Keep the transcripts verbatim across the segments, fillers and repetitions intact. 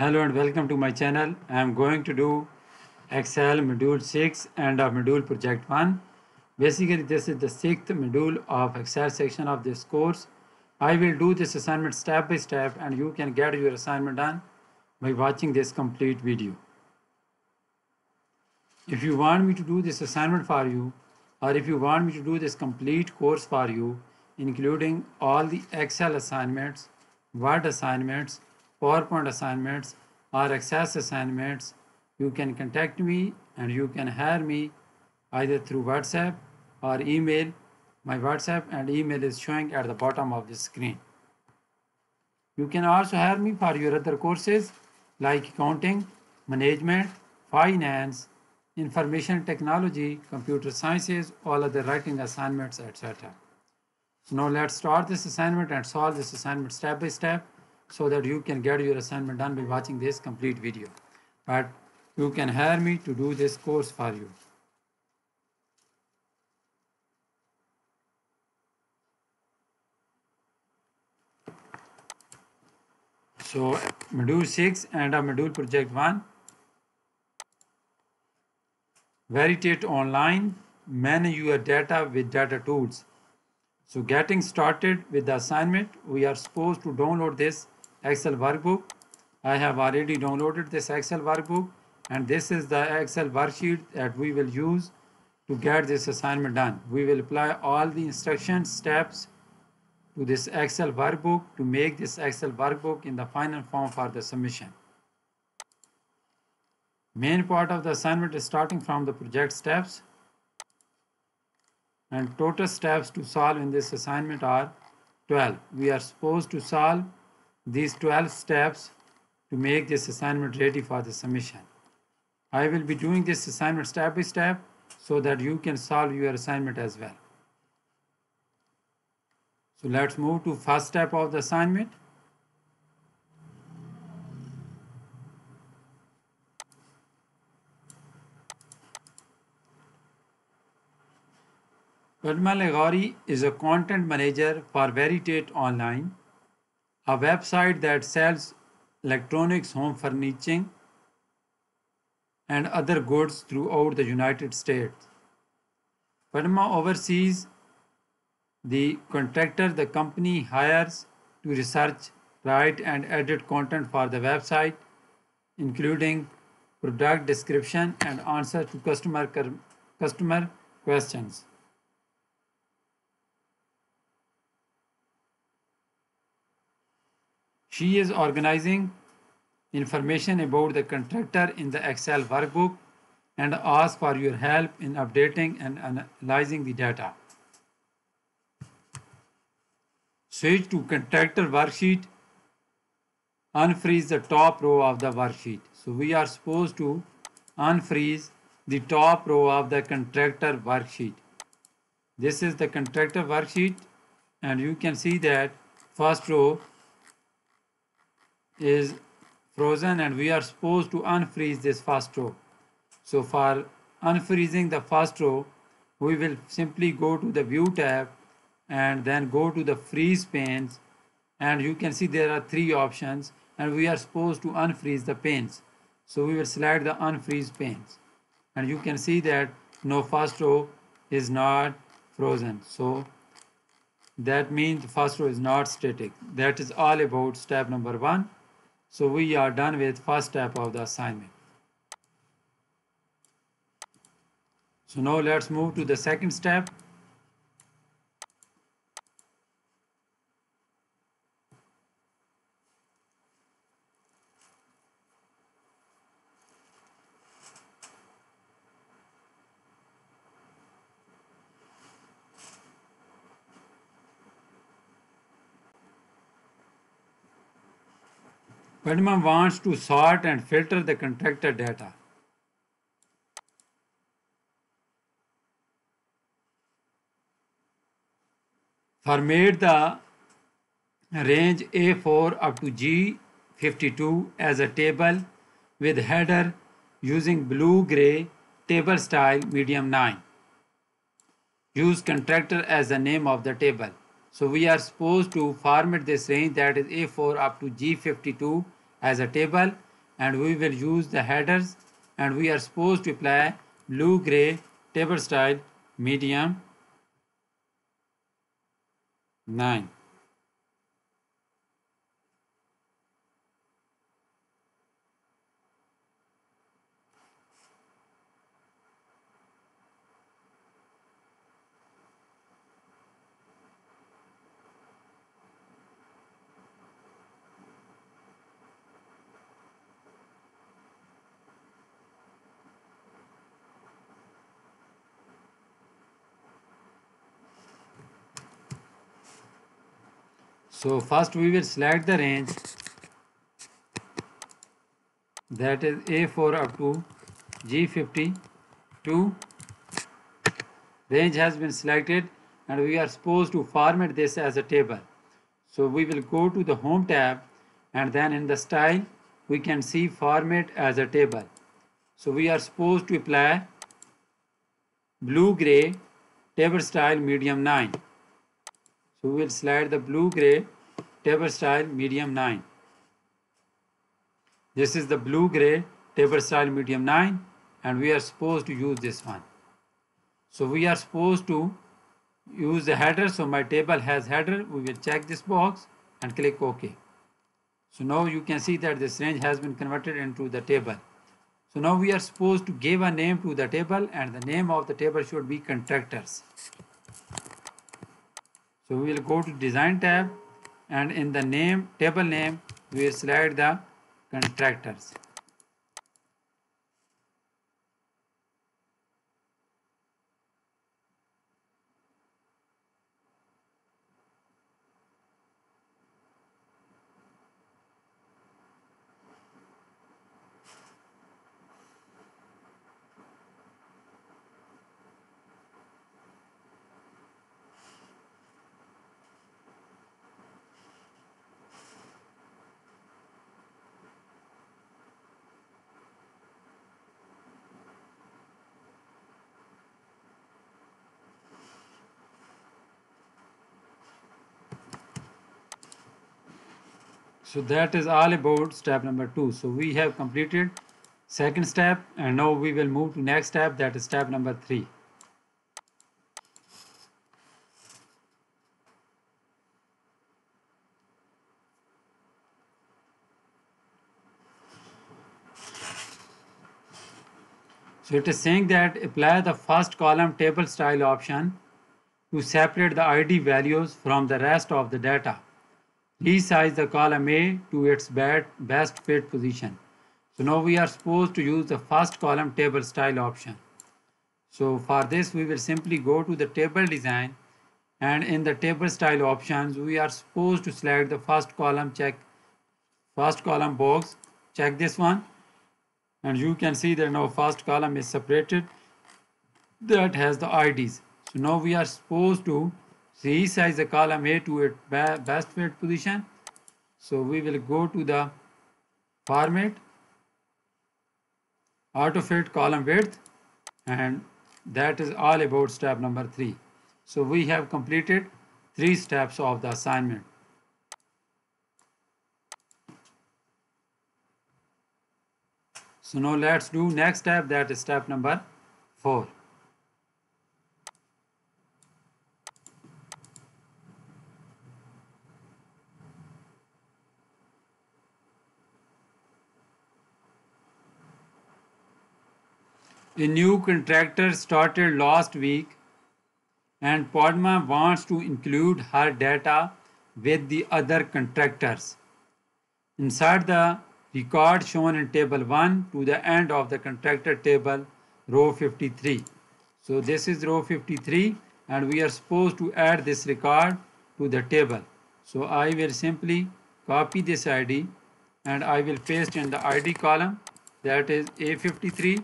Hello and welcome to my channel. I am going to do Excel module six and of module project one. Basically, this is the sixth module of Excel section of this course. I will do this assignment step by step and you can get your assignment done by watching this complete video. If you want me to do this assignment for you, or if you want me to do this complete course for you, including all the Excel assignments, Word assignments, PowerPoint assignments or Access assignments, you can contact me and you can hire me either through WhatsApp or email. My WhatsApp and email is showing at the bottom of the screen. You can also hire me for your other courses like accounting, management, finance, information technology, computer sciences, all other writing assignments, et cetera. So now let's start this assignment and solve this assignment step by step, so that you can get your assignment done by watching this complete video. But you can hire me to do this course for you. So module six and our module project one. Veritate Online, manage your data with data tools. So getting started with the assignment, we are supposed to download this Excel workbook. I have already downloaded this Excel workbook, and this is the Excel worksheet that we will use to get this assignment done. We will apply all the instructions steps to this Excel workbook to make this Excel workbook in the final form for the submission. Main part of the assignment is starting from the project steps, and total steps to solve in this assignment are twelve. We are supposed to solve these twelve steps to make this assignment ready for the submission. I will be doing this assignment step by step so that you can solve your assignment as well. So let's move to first step of the assignment. Padma Laghari is a content manager for Veritate Online, a website that sells electronics, home furnishing, and other goods throughout the United States. Padma oversees the contractor the company hires to research, write, and edit content for the website, including product description and answers to customer, customer questions. She is organizing information about the contractor in the Excel workbook and asks for your help in updating and analyzing the data. Switch to contractor worksheet. Unfreeze the top row of the worksheet. So we are supposed to unfreeze the top row of the contractor worksheet. This is the contractor worksheet, and you can see that first row is frozen and we are supposed to unfreeze this first row. So for unfreezing the first row, we will simply go to the View tab and then go to the Freeze panes, and you can see there are three options and we are supposed to unfreeze the panes. So we will select the Unfreeze panes, and you can see that no, first row is not frozen. So that means the first row is not static. That is all about step number one. So we are done with first step of the assignment. So now let's move to the second step. Padma wants to sort and filter the contractor data. Format the range A four up to G fifty-two as a table with header using blue-gray table style medium nine. Use contractor as the name of the table. So we are supposed to format this range, that is A four up to G fifty-two, as a table and we will use the headers, and we are supposed to apply blue gray table style medium nine. So first we will select the range, that is A four up to G fifty-two. Range has been selected, and we are supposed to format this as a table. So we will go to the Home tab, and then in the style we can see format as a table. So we are supposed to apply blue gray table style medium nine. So we will select the blue gray table style medium nine. This is the blue gray table style medium nine, and we are supposed to use this one. So we are supposed to use the header. So my table has header. We will check this box and click OK. So now you can see that this range has been converted into the table. So now we are supposed to give a name to the table, and the name of the table should be contractors. So we will go to Design tab, and in the name table name we will select the contractors. So that is all about step number two. So we have completed second step, and now we will move to next step, that is step number three. So it is saying that apply the first column table style option to separate the I D values from the rest of the data. Resize the column A to its best fit position. So now we are supposed to use the first column table style option. So for this we will simply go to the table design, and in the table style options we are supposed to select the first column check, first column box, check this one, and you can see that now first column is separated, that has the I Ds. So now we are supposed to resize the column A to its best fit position. So we will go to the format, auto fit column width, and that is all about step number three. So we have completed three steps of the assignment. So now let's do next step, that is step number four. A new contractor started last week, and Padma wants to include her data with the other contractors. Insert the record shown in table one to the end of the contractor table, row fifty-three. So this is row fifty-three, and we are supposed to add this record to the table. So I will simply copy this I D, and I will paste in the I D column, that is A fifty-three.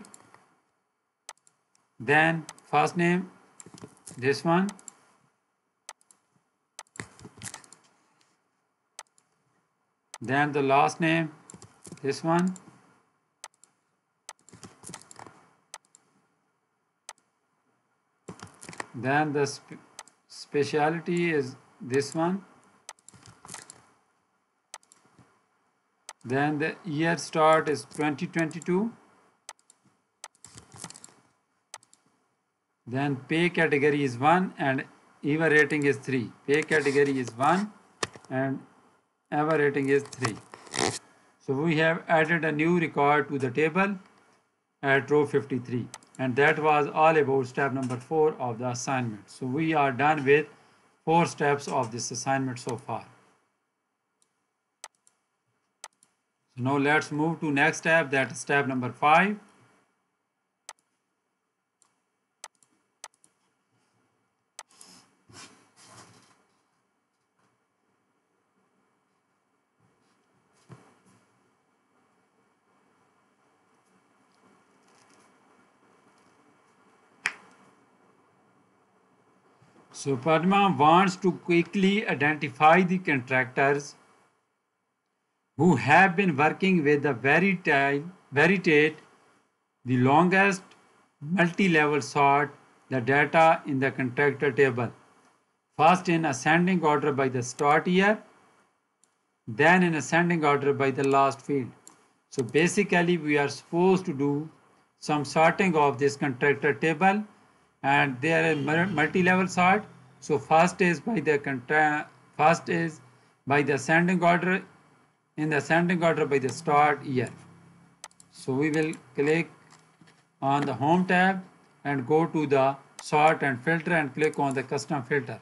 Then first name, this one, then the last name, this one, then the sp specialty is this one, Then the year start is twenty twenty-two. Then pay category is one and E V A rating is three. Pay category is one and E V A rating is three. So we have added a new record to the table at row fifty-three. And that was all about step number four of the assignment. So we are done with four steps of this assignment so far. So now let's move to next step, that is step number five. So Padma wants to quickly identify the contractors who have been working with the Veritate, Veritate the longest multi-level sort the data in the contractor table. First in ascending order by the start year, then in ascending order by the last field. So basically we are supposed to do some sorting of this contractor table. And there is multi-level sort. So first is by the contra first is by the ascending order, in the ascending order by the start year. So we will click on the home tab and go to the sort and filter and click on the custom filter.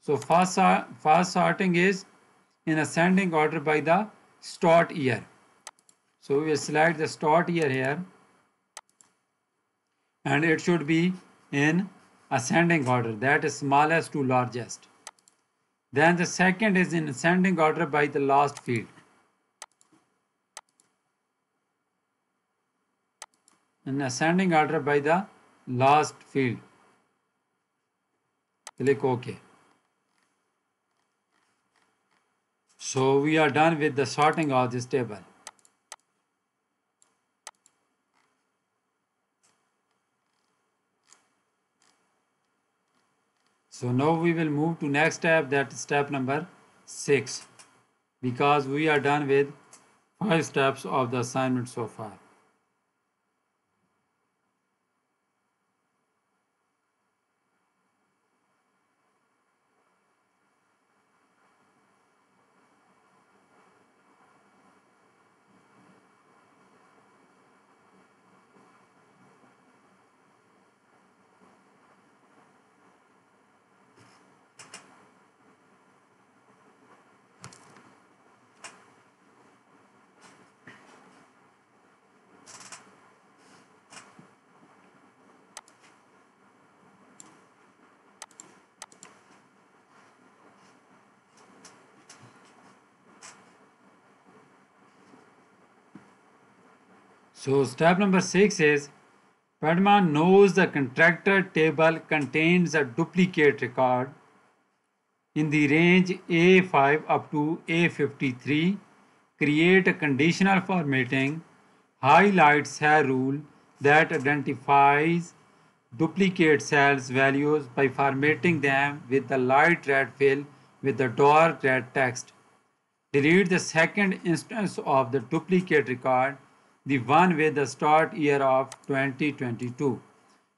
So first, first sorting is in ascending order by the start year. So we will select the start year here and it should be in ascending order, that is smallest to largest. Then the second is in ascending order by the last field. In ascending order by the last field. Click OK. So we are done with the sorting of this table. So now we will move to next step, that is step number six, because we are done with five steps of the assignment so far. So step number six is, Padma knows the contractor table contains a duplicate record in the range A five up to A fifty-three. Create a conditional formatting, highlight cell rule that identifies duplicate cells values by formatting them with the light red fill with the dark red text. Delete the second instance of the duplicate record, the one with the start year of twenty twenty-two.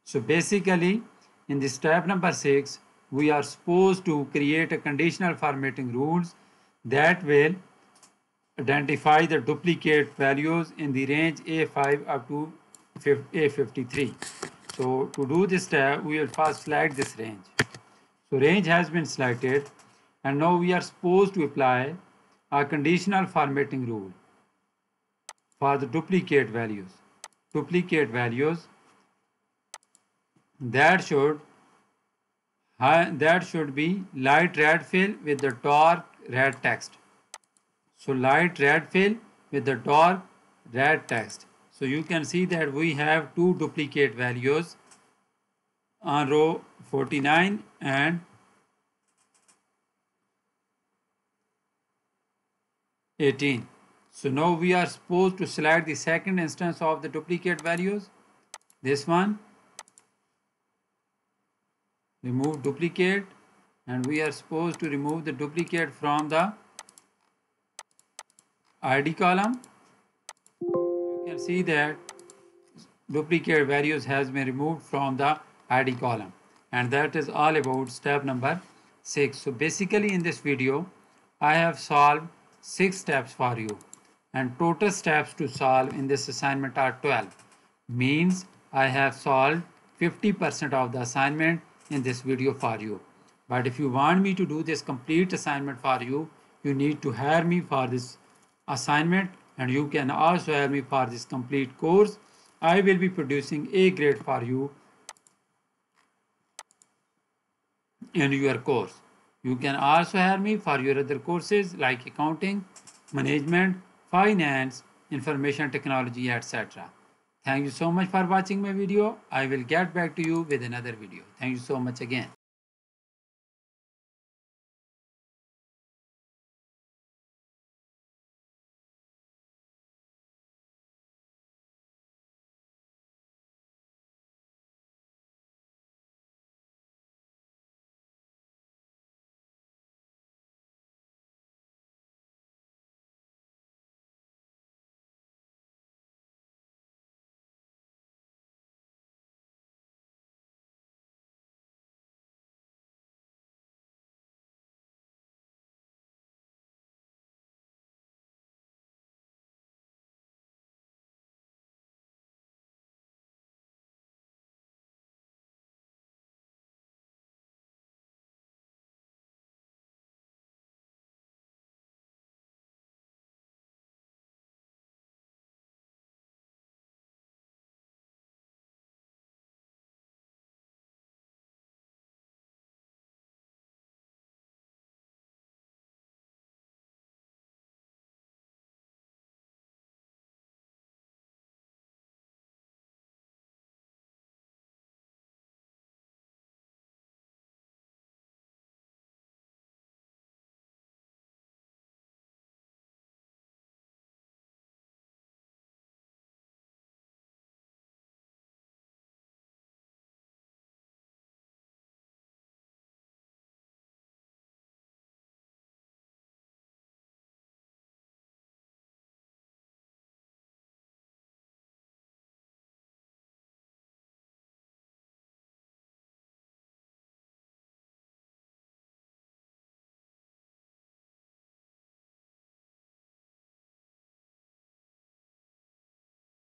So basically in the step number six, we are supposed to create a conditional formatting rules that will identify the duplicate values in the range A five up to A fifty-three. So to do this step, we will first select this range. So range has been selected and now we are supposed to apply a conditional formatting rule for the duplicate values, duplicate values that should that should be light red fill with the dark red text. So light red fill with the dark red text. So you can see that we have two duplicate values on row forty-nine and eighteen. So now we are supposed to select the second instance of the duplicate values, this one. Remove duplicate, and we are supposed to remove the duplicate from the I D column. You can see that duplicate values has been removed from the I D column, and that is all about step number six. So basically in this video I have solved six steps for you, and total steps to solve in this assignment are twelve. Means I have solved fifty percent of the assignment in this video for you. But if you want me to do this complete assignment for you, you need to hire me for this assignment, and you can also hire me for this complete course. I will be producing A grade for you in your course. You can also hire me for your other courses like accounting, management, finance, information technology, et cetera. Thank you so much for watching my video. I will get back to you with another video. Thank you so much again.